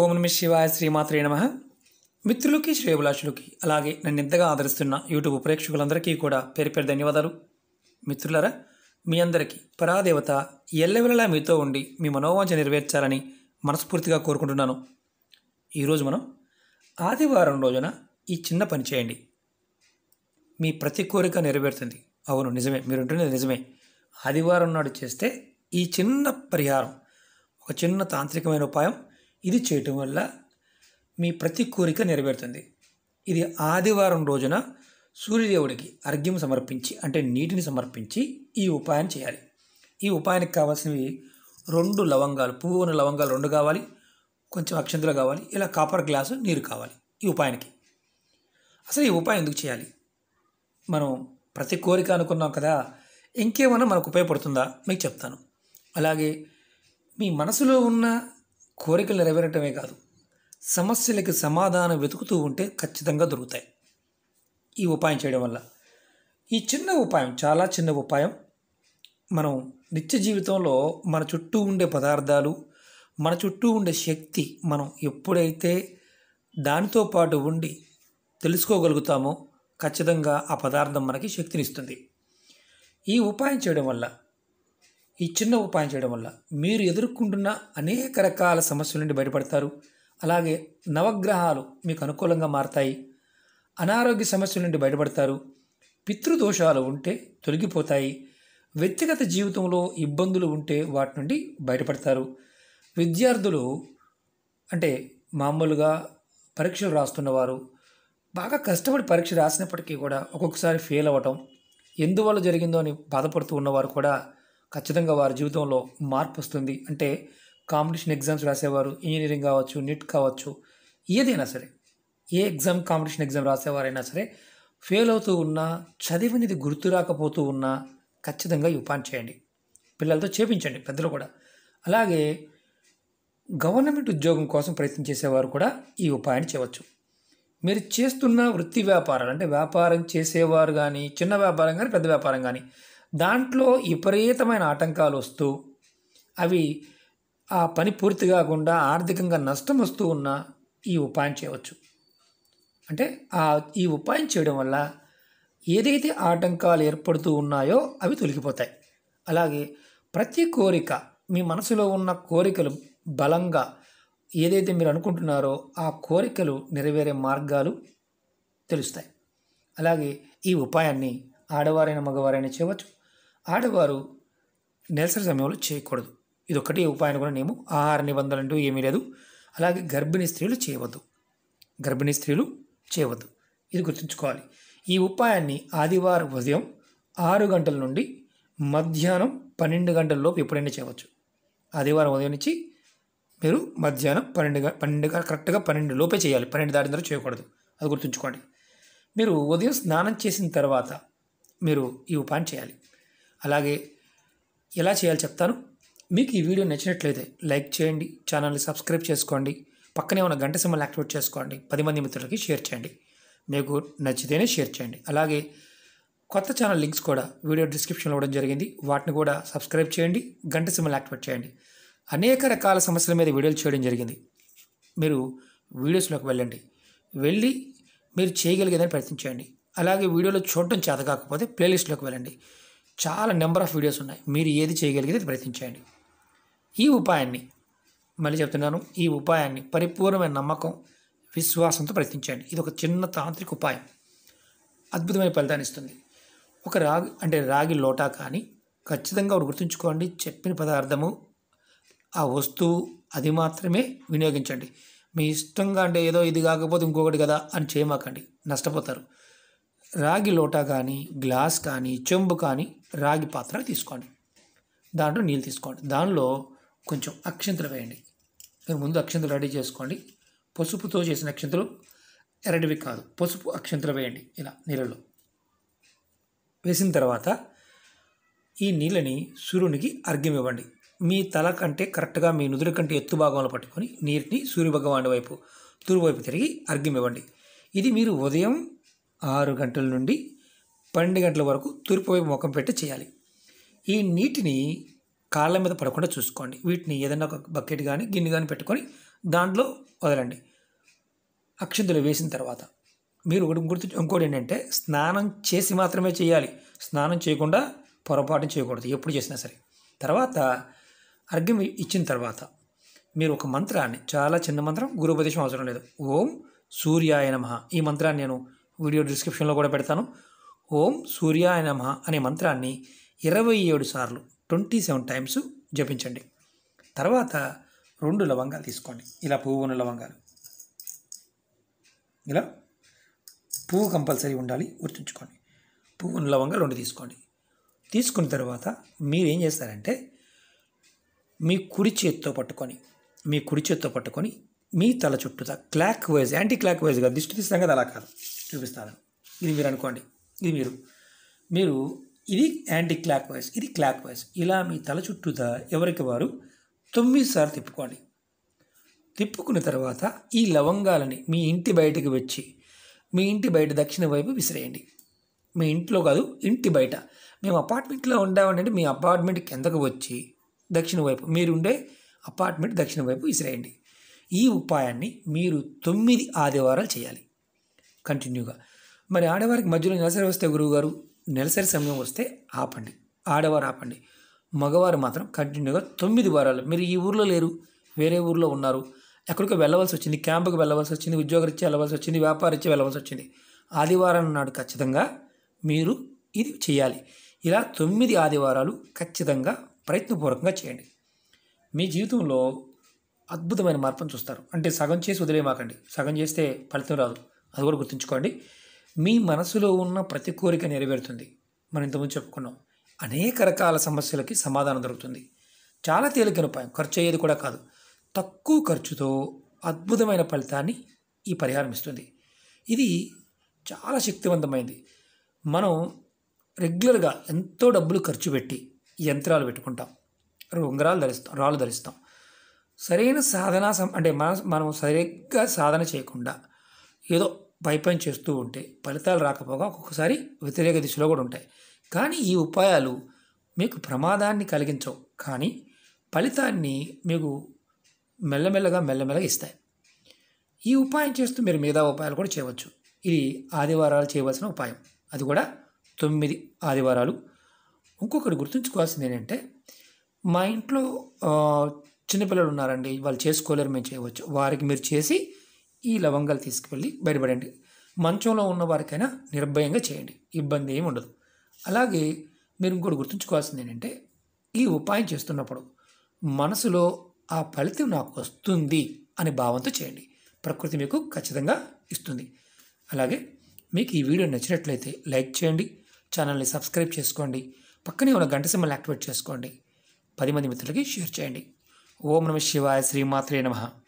ఓం నమ శివాయ, శ్రీమాత్రే నమ. మిత్రులకి శ్రేయభిలాషులకి అలాగే నన్ను ఎంతగా ఆదరిస్తున్న యూట్యూబ్ ప్రేక్షకులందరికీ కూడా పేరు పేరు ధన్యవాదాలు. మిత్రులరా, మీ అందరికీ పరాదేవత ఎల్లవెల్లలా మీతో ఉండి మీ మనోవాంఛ నెరవేర్చాలని మనస్ఫూర్తిగా కోరుకుంటున్నాను. ఈరోజు మనం ఆదివారం రోజున ఈ చిన్న పని చేయండి, మీ ప్రతి కోరిక నెరవేరుతుంది. అవును నిజమే, మీరు ఉంటున్నది నిజమే. ఆదివారం నాడు చేస్తే ఈ చిన్న పరిహారం, ఒక చిన్న తాంత్రికమైన ఉపాయం, ఇది చేయటం వల్ల మీ ప్రతి కోరిక నెరవేరుతుంది. ఇది ఆదివారం రోజున సూర్యదేవుడికి అర్ఘ్యం సమర్పించి, అంటే నీటిని సమర్పించి ఈ ఉపాయం చేయాలి. ఈ ఉపాయానికి కావాల్సినవి 2 లవంగాలు, పువ్వు ఉన్న లవంగాలు 2 కావాలి, కొంచెం అక్షంతలు కావాలి, ఇలా కాపర్ గ్లాసు నీరు కావాలి ఈ ఉపాయానికి. అసలు ఈ ఉపాయం ఎందుకు చేయాలి? మనం ప్రతి కోరిక అనుకున్నాం కదా, ఇంకేమైనా మనకు ఉపయోగపడుతుందా మీకు చెప్తాను. అలాగే మీ మనసులో ఉన్న కోరికలు నెరవేరటమే కాదు, సమస్యలకి సమాధానం వెతుకుతూ ఉంటే ఖచ్చితంగా దొరుకుతాయి ఈ ఉపాయం చేయడం వల్ల. ఈ చిన్న ఉపాయం, చాలా చిన్న ఉపాయం. మనం నిత్య జీవితంలో మన చుట్టూ ఉండే పదార్థాలు, మన చుట్టూ ఉండే శక్తి, మనం ఎప్పుడైతే దానితో పాటు ఉండి తెలుసుకోగలుగుతామో ఖచ్చితంగా ఆ పదార్థం మనకి శక్తినిస్తుంది. ఈ ఉపాయం చేయడం వల్ల, ఈ చిన్న ఉపాయం చేయడం వల్ల మీరు ఎదుర్కొంటున్న అనేక రకాల సమస్యల నుండి బయటపడతారు. అలాగే నవగ్రహాలు మీకు అనుకూలంగా మారతాయి, అనారోగ్య సమస్యల నుండి బయటపడతారు, పితృదోషాలు ఉంటే తొలగిపోతాయి, వ్యక్తిగత జీవితంలో ఇబ్బందులు ఉంటే వాటి నుండి బయటపడతారు. విద్యార్థులు అంటే మామూలుగా పరీక్షలు రాస్తున్నవారు బాగా కష్టపడి పరీక్ష రాసినప్పటికీ కూడా ఒక్కొక్కసారి ఫెయిల్ అవ్వటం, ఎందువల్ల జరిగిందో అని బాధపడుతూ ఉన్నవారు కూడా ఖచ్చితంగా వారి జీవితంలో మార్పు వస్తుంది. అంటే కాంపిటీషన్ ఎగ్జామ్స్ రాసేవారు, ఇంజనీరింగ్ కావచ్చు, నీట్ కావచ్చు, ఏదైనా సరే, ఏ ఎగ్జామ్, కాంపిటీషన్ ఎగ్జామ్ రాసేవారైనా సరే ఫెయిల్ అవుతూ ఉన్నా, చదివినది గుర్తు రాకపోతూ ఉన్నా ఖచ్చితంగా ఈ ఉపాయం చేయండి. పిల్లలతో చేపించండి, పెద్దలు కూడా. అలాగే గవర్నమెంట్ ఉద్యోగం కోసం ప్రయత్నం చేసేవారు కూడా ఈ ఉపాయాన్ని చేయవచ్చు. మీరు చేస్తున్న వృత్తి వ్యాపారాలు, అంటే వ్యాపారం చేసేవారు కానీ, చిన్న వ్యాపారం కానీ, పెద్ద వ్యాపారం కానీ, దాంట్లో విపరీతమైన ఆటంకాలు వస్తూ, అవి ఆ పని పూర్తి కాకుండా ఆర్థికంగా నష్టం వస్తూ ఉన్న ఈ ఉపాయం చేయవచ్చు. అంటే ఈ ఉపాయం చేయడం వల్ల ఏదైతే ఆటంకాలు ఏర్పడుతూ ఉన్నాయో అవి తొలగిపోతాయి. అలాగే ప్రతి కోరిక, మీ మనసులో ఉన్న కోరికలు బలంగా ఏదైతే మీరు అనుకుంటున్నారో ఆ కోరికలు నెరవేరే మార్గాలు తెలుస్తాయి. అలాగే ఈ ఉపాయాన్ని ఆడవారైన మగవారైనా చేయవచ్చు. ఆడవారు నెలసరి సమయంలో చేయకూడదు. ఇది ఒకటి ఉపాయం కూడా నేను, ఆహార నిబంధనలు అంటూ ఏమీ లేదు. అలాగే గర్భిణీ స్త్రీలు చేయవద్దు, గర్భిణీ స్త్రీలు చేయవద్దు, ఇది గుర్తుంచుకోవాలి. ఈ ఉపాయాన్ని ఆదివారం ఉదయం 6 గంటల నుండి మధ్యాహ్నం 12 గంటల లోపు ఎప్పుడైనా చేయవచ్చు. ఆదివారం ఉదయం నుంచి మీరు మధ్యాహ్నం 12 కరెక్ట్గా 12 లోపే చేయాలి, 12 దాటిన తర్వాత చేయకూడదు, అది గుర్తుంచుకోండి. మీరు ఉదయం స్నానం చేసిన తర్వాత మీరు ఈ ఉపాయం చేయాలి. అలాగే ఎలా చేయాలో చెప్తాను. మీకు ఈ వీడియో నచ్చినట్లయితే లైక్ చేయండి, ఛానల్ని సబ్స్క్రైబ్ చేసుకోండి, పక్కనే ఉన్న గంట సింబల్ యాక్టివేట్ చేసుకోండి, 10 మంది మిత్రులకి షేర్ చేయండి. మీకు నచ్చితేనే షేర్ చేయండి. అలాగే కొత్త ఛానల్ లింక్స్ కూడా వీడియో డిస్క్రిప్షన్లో ఇవ్వడం జరిగింది, వాటిని కూడా సబ్స్క్రైబ్ చేయండి, గంట సింబల్ యాక్టివేట్ చేయండి. అనేక రకాల సమస్యల మీద వీడియోలు చేయడం జరిగింది. మీరు వీడియోస్లోకి వెళ్ళండి, వెళ్ళి మీరు చేయగలిగేదని ప్రయత్నించండి. అలాగే వీడియోలో చూడటం చేత కాకపోతే ప్లేలిస్ట్లోకి వెళ్ళండి, చాలా నెంబర్ ఆఫ్ వీడియోస్ ఉన్నాయి, మీరు ఏది చేయగలిగితే ప్రయత్నించండి. ఈ ఉపాయాన్ని, మళ్ళీ చెప్తున్నాను, ఈ ఉపాయాన్ని పరిపూర్ణమైన నమ్మకం, విశ్వాసంతో ప్రయత్నించండి. ఇది ఒక చిన్న తాంత్రిక ఉపాయం, అద్భుతమైన ఫలితాన్ని ఇస్తుంది. ఒక రాగి, అంటే రాగి లోటా కానీ, ఖచ్చితంగా ఒకటి గుర్తుంచుకోండి, చెప్పిన పదార్థము, ఆ వస్తువు, అది మాత్రమే వినియోగించండి. మీ ఇష్టంగా, అంటే ఏదో ఇది కాకపోతే ఇంకొకటి కదా అని చేయమాకండి, నష్టపోతారు. రాగి లోటా కానీ, గ్లాస్ కానీ, చెంబు కానీ, రాగి పాత్ర తీసుకోండి, దాంట్లో నీళ్ళు తీసుకోండి, దానిలో కొంచెం అక్షంతలు వేయండి. మీరు ముందు అక్షంతలు రెడీ చేసుకోండి, పసుపుతో చేసిన అక్షంతలు, ఎర్రటివి కాదు, పసుపు అక్షంతలు వేయండి ఇలా నీళ్ళలో. వేసిన తర్వాత ఈ నీళ్ళని సూర్యునికి అర్ఘ్యం ఇవ్వండి. మీ తల కంటే కరెక్ట్గా మీ నుదురు కంటే ఎత్తు భాగంలో పట్టుకొని నీటిని సూర్యభగవాను వైపు, తూర్పు వైపు తిరిగి అర్ఘ్యం ఇవ్వండి. ఇది మీరు ఉదయం 6 గంటల నుండి 12 గంటల వరకు తూర్పు వైపు ముఖం పెట్టి చేయాలి. ఈ నీటిని కాళ్ళ మీద పడకుండా చూసుకోండి. వీటిని ఏదైనా ఒక బకెట్ కానీ గిన్నె కానీ పెట్టుకొని దాంట్లో వదలండి. అక్షింతలు వేసిన తర్వాత మీరు ఇంకోటి ఏంటంటే స్నానం చేసి మాత్రమే చేయాలి, స్నానం చేయకుండా పొరపాటు చేయకూడదు ఎప్పుడు చేసినా సరే. తర్వాత అర్ఘ్యం ఇచ్చిన తర్వాత మీరు ఒక మంత్రాన్ని, చాలా చిన్న మంత్రం, గురు ఉపదేశం అవసరం లేదు, ఓం సూర్యాయ నమః ఈ మంత్రాన్ని నేను వీడియో డిస్క్రిప్షన్లో కూడా పెడతాను. ఓం సూర్యాయ నమః అనే మంత్రాన్ని 27 సార్లు 27 times జపించండి. తర్వాత 2 లవంగాలు తీసుకోండి, ఇలా పువ్వు ఉన్న లవంగాలు, ఇలా పువ్వు కంపల్సరీ ఉండాలి గుర్తుంచుకోండి, పువ్వు ఉన్న లవంగాలు 2 తీసుకోండి. తీసుకున్న తర్వాత మీరేం చేస్తారంటే మీ కుడి చేత్తో పట్టుకొని మీ తల చుట్టూతా క్లాక్ వైజ్, యాంటీ క్లాక్ వైజ్గా, దిష్టి తీస్తాం కదా అలా కాదు చూపిస్తాను, ఇది మీరు అనుకోండి, ఇది మీరు ఇది యాంటీ క్లాక్ వైజ్, ఇది క్లాక్ వైజ్, ఇలా మీ తల చుట్టూతా ఎవరికి వారు 9 సార్లు తిప్పుకోండి. తిప్పుకున్న తర్వాత ఈ లవంగాలని మీ ఇంటి బయటకు వచ్చి మీ ఇంటి బయట దక్షిణ వైపు విసిరేయండి. మీ ఇంట్లో కాదు, ఇంటి బయట. మేము అపార్ట్మెంట్లో ఉండామంటే మీ అపార్ట్మెంట్ కిందకు వచ్చి దక్షిణ వైపు, మీరుండే అపార్ట్మెంట్ దక్షిణ వైపు విసిరేయండి. ఈ ఉపాయాన్ని మీరు 9 ఆదివారాలు చేయాలి కంటిన్యూగా. మరి ఆడవారికి మధ్యలో నెలసరి వస్తే గురువుగారు, నెలసరి సమయం వస్తే ఆపండి, ఆడవారు ఆపండి, మగవారు మాత్రం కంటిన్యూగా 9 వారాలు. మీరు ఈ ఊర్లో లేరు, వేరే ఊర్లో ఉన్నారు, ఎక్కడికో వెళ్ళవలసి వచ్చింది, క్యాంపుకి వెళ్ళవలసి వచ్చింది, ఉద్యోగరీత్యా వెళ్ళవలసి వచ్చింది, వ్యాపారరీత్యా వెళ్ళవలసి వచ్చింది, ఆదివారం నాడు ఖచ్చితంగా మీరు ఇది చేయాలి. ఇలా 9 ఆదివారాలు ఖచ్చితంగా ప్రయత్నపూర్వకంగా చేయండి. మీ జీవితంలో అద్భుతమైన మార్పును చూస్తారు. అంటే సగం చేసి వదిలేయమాకండి, సగం చేస్తే ఫలితం రాదు, అది కూడా గుర్తుంచుకోండి. మీ మనసులో ఉన్న ప్రతి కోరిక నెరవేరుతుంది. మనం ఇంతకుముందు చెప్పుకున్నాం, అనేక రకాల సమస్యలకి సమాధానం దొరుకుతుంది. చాలా తేలికైన ఉపాయం, ఖర్చు అయ్యేది కూడా కాదు, తక్కువ ఖర్చుతో అద్భుతమైన ఫలితాన్ని ఈ పరిహారం ఇస్తుంది. ఇది చాలా శక్తివంతమైంది. మనం రెగ్యులర్గా ఎంతో డబ్బులు ఖర్చు పెట్టి యంత్రాలు పెట్టుకుంటాం, ఉంగరాలు ధరిస్తాం, రాళ్ళు ధరిస్తాం, సరైన సాధన అంటే మనం సరిగ్గా సాధన చేయకుండా ఏదో పైపైన చేస్తూ ఉంటే ఫలితాలు రాకపోగా ఒక్కొక్కసారి వ్యతిరేక దిశలో కూడా ఉంటాయి. కానీ ఈ ఉపాయాలు మీకు ప్రమాదాన్ని కలిగించవు, కానీ ఫలితాన్ని మీకు మెల్లమెల్లగా ఇస్తాయి. ఈ ఉపాయం చేస్తూ మీరు మిగతా ఉపాయాలు కూడా చేయవచ్చు. ఇది ఆదివారాలు చేయవలసిన ఉపాయం, అది కూడా 9 ఆదివారాలు. ఇంకొకటి గుర్తుంచుకోవాల్సింది ఏంటంటే, మా ఇంట్లో చిన్నపిల్లలు ఉన్నారండి, వాళ్ళు చేసుకోలేరు, మేము చేయవచ్చు, వారికి మీరు చేసి ఈ లవంగాలు తీసుకువెళ్ళి బయటపడండి. మంచంలో ఉన్న వారికైనా నిర్భయంగా చేయండి, ఇబ్బంది ఏమి ఉండదు. అలాగే మీరు ఇంకోటి గుర్తుంచుకోవాల్సింది ఏంటంటే, ఈ ఉపాయం చేస్తున్నప్పుడు మనసులో ఆ ఫలితం నాకు వస్తుంది అనే భావంతో చేయండి, ప్రకృతి మీకు ఖచ్చితంగా ఇస్తుంది. అలాగే మీకు ఈ వీడియో నచ్చినట్లయితే లైక్ చేయండి, ఛానల్ని సబ్స్క్రైబ్ చేసుకోండి, పక్కనే ఉన్న గంట సింబల్ని యాక్టివేట్ చేసుకోండి, 10 మంది మిత్రులకి షేర్ చేయండి. ఓం నమః శివాయ, శ్రీమాత్రే నమః.